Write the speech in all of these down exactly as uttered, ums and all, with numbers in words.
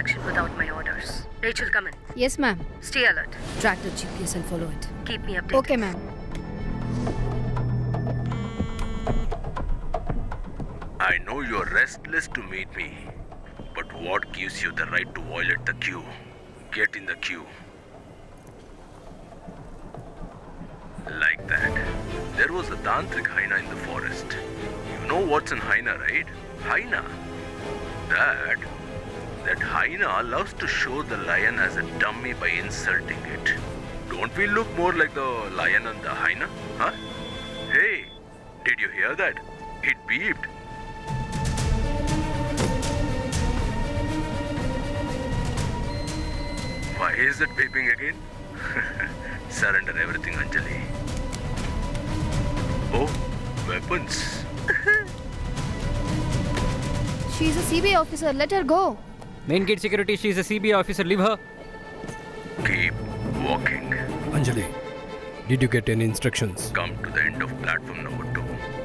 action without my orders. Rachel, come in. Yes, ma'am. Stay alert. Track the G P S and follow it. Keep me updated. Okay, ma'am. I know you're restless to meet me, but what gives you the right to violate the queue? Get in the queue. Like that. There was a tantric hyena in the forest. You know what's an hyena, right? Hyena. That, that hyena loves to show the lion as a dummy by insulting it. Don't we look more like the lion and the hyena? Huh? Hey, did you hear that? It beeped. Why is it beeping again? Surrender everything, Anjali. Oh, weapons. She's a C B I officer. Let her go. Main gate security. She's a C B I officer. Leave her. Keep walking. Anjali, did you get any instructions? Come to the end of platform number two.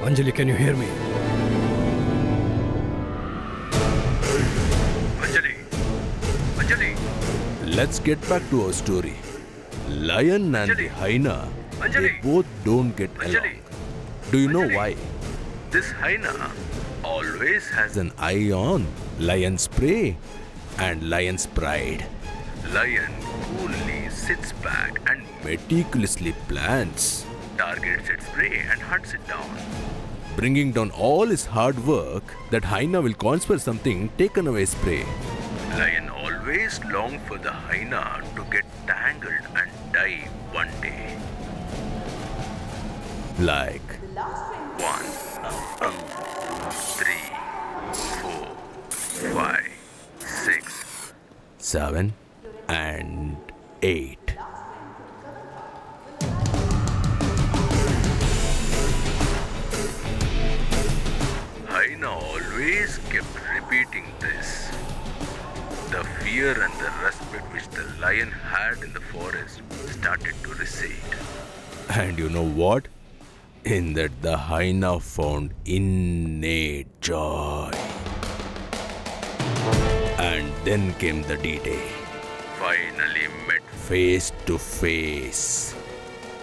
Anjali, can you hear me? Anjali. Anjali. Let's get back to our story. Lion and Anjali. Hyena, Anjali. They both don't get Anjali. Along. Do you Anjali. Know why? This hyena always has an eye on lion's prey and lion's pride. Lion coolly sits back and meticulously plans, targets its prey and hunts it down. Bringing down all his hard work, that hyena will conspire something taken away his prey. Lion always longs for the hyena to get tangled and die one day. Like one, two, three, four, five, six, seven, and eight. Hyena always kept repeating this. The fear and the respect which the lion had in the forest started to recede. And you know what? In that the hyena found innate joy. And then came the D-Day. Finally met face to face.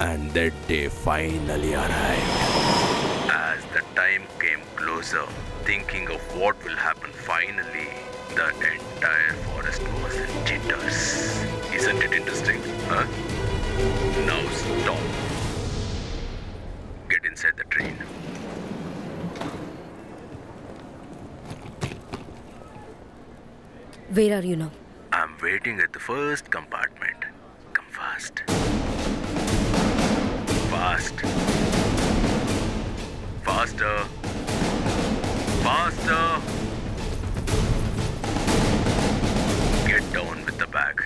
And that day finally arrived. As the time came closer, thinking of what will happen finally, the entire forest was in jitters. Isn't it interesting, huh? Now stop. Get inside the train. Where are you now? I'm waiting at the first compartment. Come fast. Fast. Faster. Faster. Get down with the bag.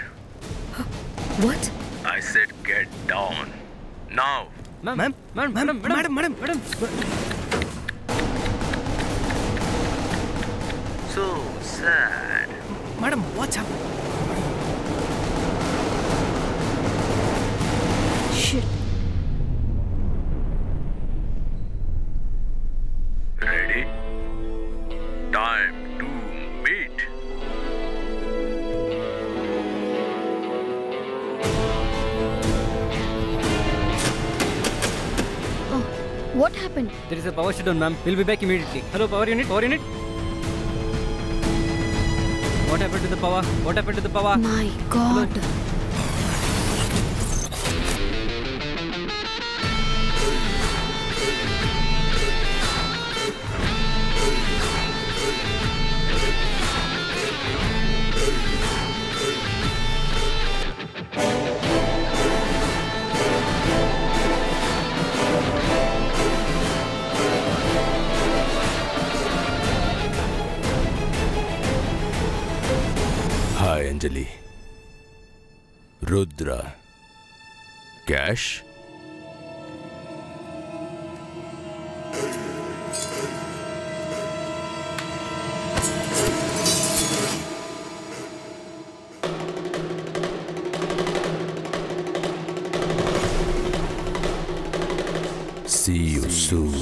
What? I said get down. Now. Ma'am, ma'am, ma'am, madam, madam, madam, madam. So sad. Madam, what's up? Shit. Ready? Time. What happened? There is a power shutdown, ma'am. We'll be back immediately. Hello, power unit, power unit. What happened to the power? What happened to the power? My God. Anjali, Rudra, cash. See you soon.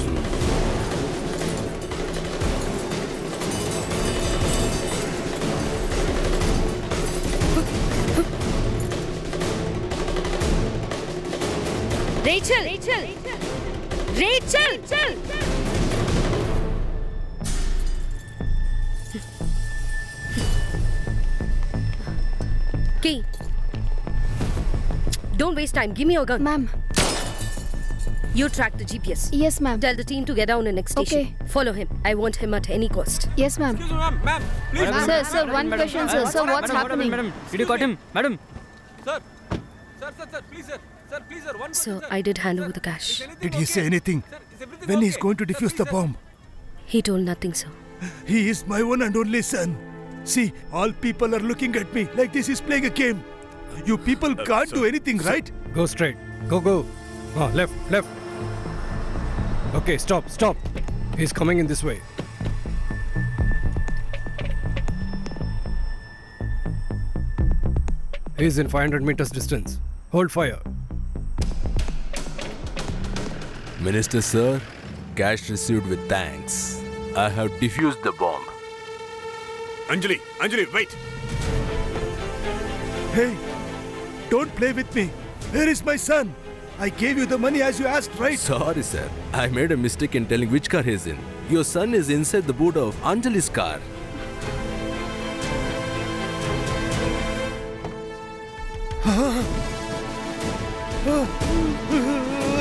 चल चल Key, don't waste time. Give me your gun. Ma'am. You track the G P S. Yes, ma'am. Tell the team to get down the next station. Okay. Follow him. I want him at any cost. Yes, ma'am. Excuse me, ma'am. Ma'am, please. Ma'am. Sir, sir, one madam, question, madam, sir. Sir, what's madam, happening? Madam, madam. Did you got him? Madam. Sir. Sir, sir, sir. Please, sir. Sir, please, sir. One question, sir. Sir, I did hand over the cash. Did he say anything? Sir, when he's going to defuse the bomb? He told nothing, sir. He is my one and only son. See, all people are looking at me like this is playing a game. You people can't do anything, right? Go straight. Go, go. Oh, left, left. Okay, stop, stop. He's coming in this way. He's in five hundred meters distance. Hold fire. Minister sir, cash received with thanks. I have defused the bomb. Anjali, Anjali, wait! Hey, don't play with me. Where is my son? I gave you the money as you asked, right? Sorry, sir. I made a mistake in telling which car he's in. Your son is inside the boot of Anjali's car.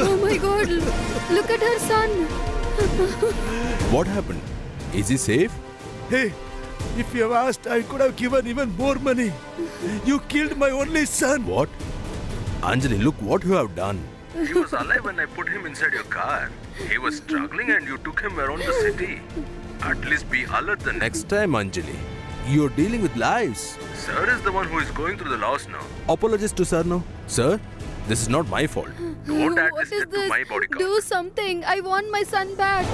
Oh my God! Look at her son! What happened? Is he safe? Hey! If you have asked, I could have given even more money. You killed my only son. What? Anjali, look what you have done. He was alive when I put him inside your car. He was struggling and you took him around the city. At least be alert the next time, Anjali. You are dealing with lives. Sir is the one who is going through the loss now. Apologies to sir now. Sir, this is not my fault. Don't add this shit to my body count. Do something. I want my son back.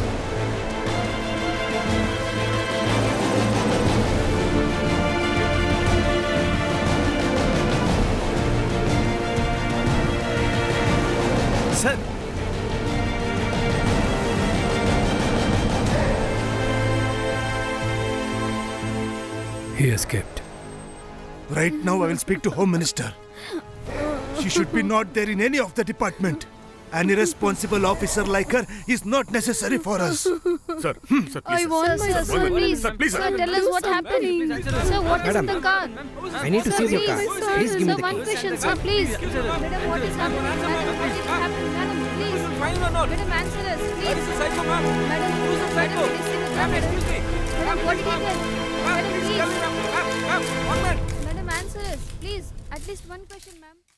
Sir. He escaped. Right now I will speak to Home Minister. She should be not there in any of the department. An irresponsible officer like her is not necessary for us. Sir, hmm, sir, please. I want my son, please. Sir, please, sir. Sir, tell us what's happening. Sir, what is in the car? I need to see your car. Please give me the keys. Sir, one question, sir, please. Madam, what is happening? Madam, what is happening? Madam, please. Madam, answer us, please. Madam, who is the psycho? Madam, what did he tell? Madam, please. Madam, answer us, please. At least one question, ma'am.